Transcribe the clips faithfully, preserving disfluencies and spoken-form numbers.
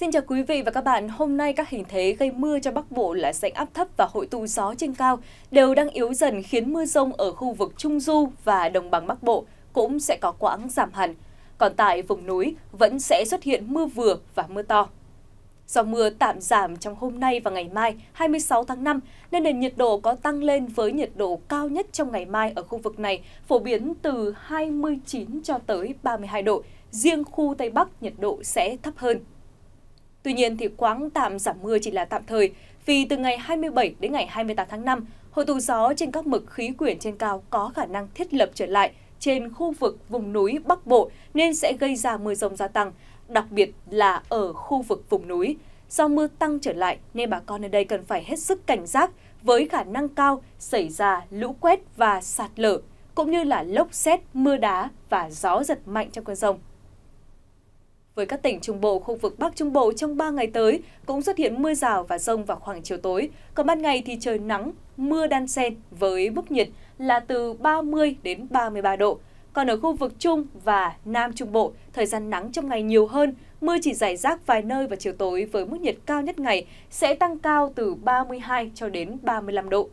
Xin chào quý vị và các bạn, hôm nay các hình thế gây mưa cho Bắc Bộ là rãnh áp thấp và hội tụ gió trên cao đều đang yếu dần khiến mưa rông ở khu vực Trung Du và Đồng bằng Bắc Bộ cũng sẽ có quãng giảm hẳn. Còn tại vùng núi vẫn sẽ xuất hiện mưa vừa và mưa to. Do mưa tạm giảm trong hôm nay và ngày mai hai mươi sáu tháng năm nên nền nhiệt độ có tăng lên với nhiệt độ cao nhất trong ngày mai ở khu vực này phổ biến từ hai mươi chín cho tới ba mươi hai độ, riêng khu Tây Bắc nhiệt độ sẽ thấp hơn. Tuy nhiên thì quãng tạm giảm mưa chỉ là tạm thời, vì từ ngày hai mươi bảy đến ngày hai mươi tám tháng năm, hội tụ gió trên các mực khí quyển trên cao có khả năng thiết lập trở lại trên khu vực vùng núi Bắc Bộ nên sẽ gây ra mưa rông gia tăng, đặc biệt là ở khu vực vùng núi. Do mưa tăng trở lại nên bà con ở đây cần phải hết sức cảnh giác với khả năng cao xảy ra lũ quét và sạt lở, cũng như là lốc sét, mưa đá và gió giật mạnh trong cơn dông. Với các tỉnh Trung Bộ, khu vực Bắc Trung Bộ trong ba ngày tới cũng xuất hiện mưa rào và dông vào khoảng chiều tối. Còn ban ngày thì trời nắng, mưa đan xen với mức nhiệt là từ ba mươi đến ba mươi ba độ. Còn ở khu vực Trung và Nam Trung Bộ, thời gian nắng trong ngày nhiều hơn, mưa chỉ rải rác vài nơi vào chiều tối với mức nhiệt cao nhất ngày sẽ tăng cao từ ba mươi hai cho đến ba mươi lăm độ.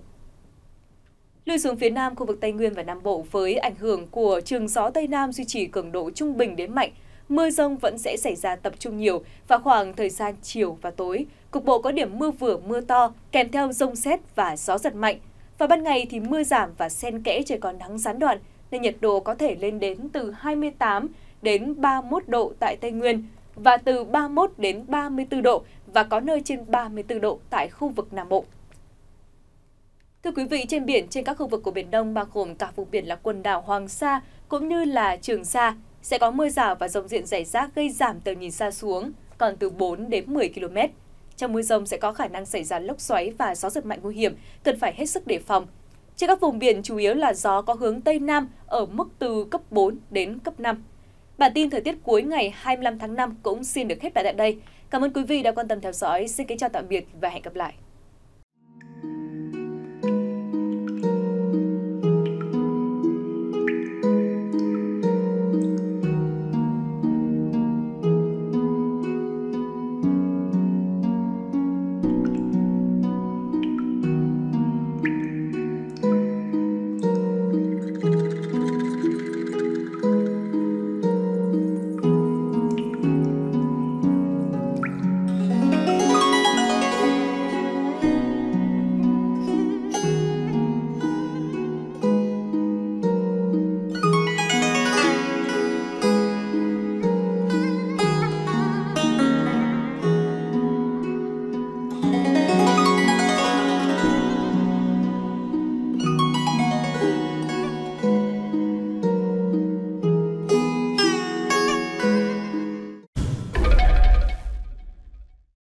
Lưu xuống phía Nam, khu vực Tây Nguyên và Nam Bộ với ảnh hưởng của trường gió Tây Nam duy trì cường độ trung bình đến mạnh. Mưa rông vẫn sẽ xảy ra tập trung nhiều vào khoảng thời gian chiều và tối. Cục bộ có điểm mưa vừa mưa to, kèm theo rông sét và gió giật mạnh. Và ban ngày thì mưa giảm và xen kẽ trời còn nắng gián đoạn, nên nhiệt độ có thể lên đến từ hai mươi tám đến ba mươi mốt độ tại Tây Nguyên và từ ba mươi mốt đến ba mươi tư độ và có nơi trên ba mươi tư độ tại khu vực Nam Bộ. Thưa quý vị, trên biển, trên các khu vực của Biển Đông bao gồm cả vùng biển là quần đảo Hoàng Sa cũng như là Trường Sa, sẽ có mưa rào và dông diện rải rác gây giảm tầm nhìn xa xuống, còn từ bốn đến mười ki lô mét. Trong mưa dông sẽ có khả năng xảy ra lốc xoáy và gió giật mạnh nguy hiểm, cần phải hết sức đề phòng. Trên các vùng biển chủ yếu là gió có hướng Tây Nam ở mức từ cấp bốn đến cấp năm. Bản tin thời tiết cuối ngày hai mươi lăm tháng năm cũng xin được khép lại tại đây. Cảm ơn quý vị đã quan tâm theo dõi. Xin kính chào tạm biệt và hẹn gặp lại.